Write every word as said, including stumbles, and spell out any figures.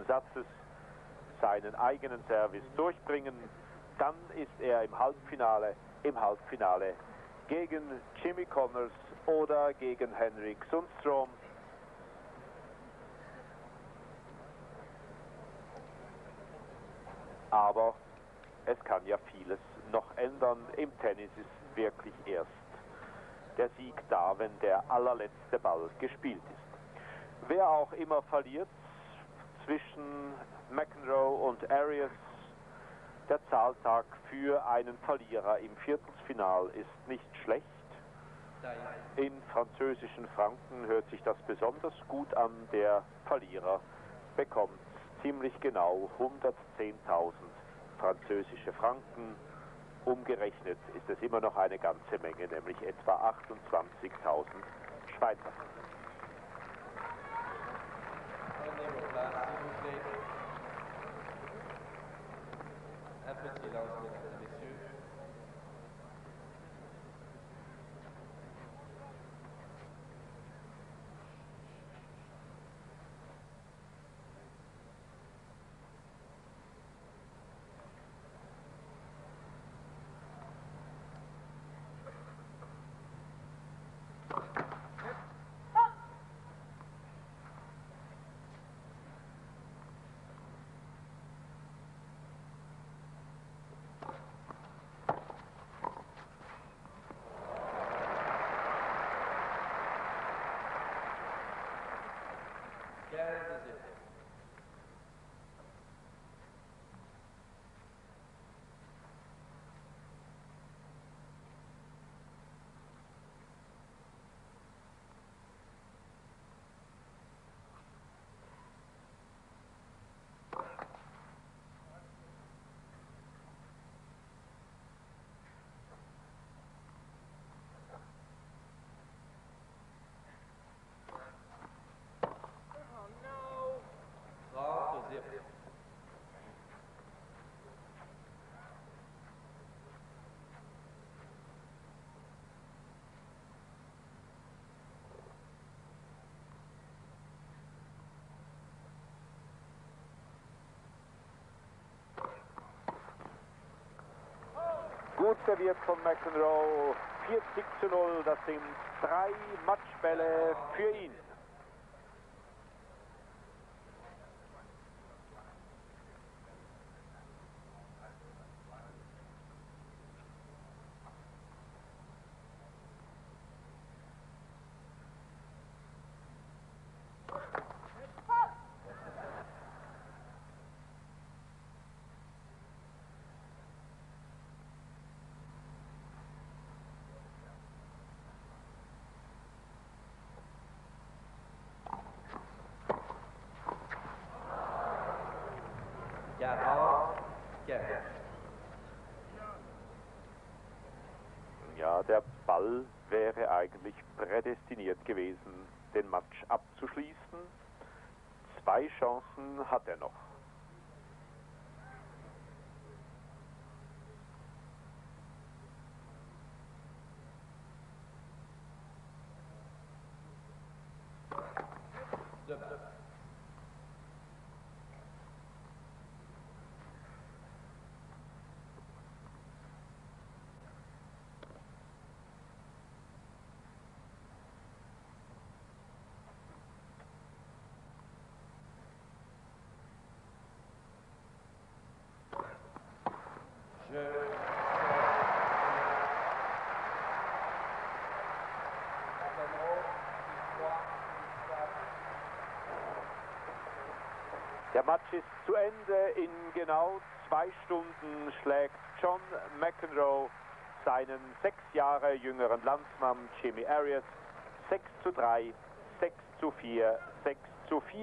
letzten Satzes seinen eigenen Service durchbringen. Dann ist er im Halbfinale, im Halbfinale gegen Jimmy Connors oder gegen Henrik Sundstrom. Aber es kann ja vieles noch ändern. Im Tennis ist wirklich erst der Sieg da, wenn der allerletzte Ball gespielt ist. Wer auch immer verliert zwischen McEnroe und Arias, der Zahltag für einen Verlierer im Viertelfinal ist nicht schlecht. In französischen Franken hört sich das besonders gut an. Der Verlierer bekommt ziemlich genau hundertzehntausend französische Franken. Umgerechnet ist es immer noch eine ganze Menge, nämlich etwa achtundzwanzigtausend Schweizer Franken. Gut serviert von McEnroe, vierzig zu null, das sind drei Matchbälle für ihn. Ja, der Ball wäre eigentlich prädestiniert gewesen, den Match abzuschließen. Zwei Chancen hat er noch. Der Match ist zu Ende. In genau zwei Stunden schlägt John McEnroe seinen sechs Jahre jüngeren Landsmann Jimmy Arias sechs zu drei, sechs zu vier, sechs zu vier.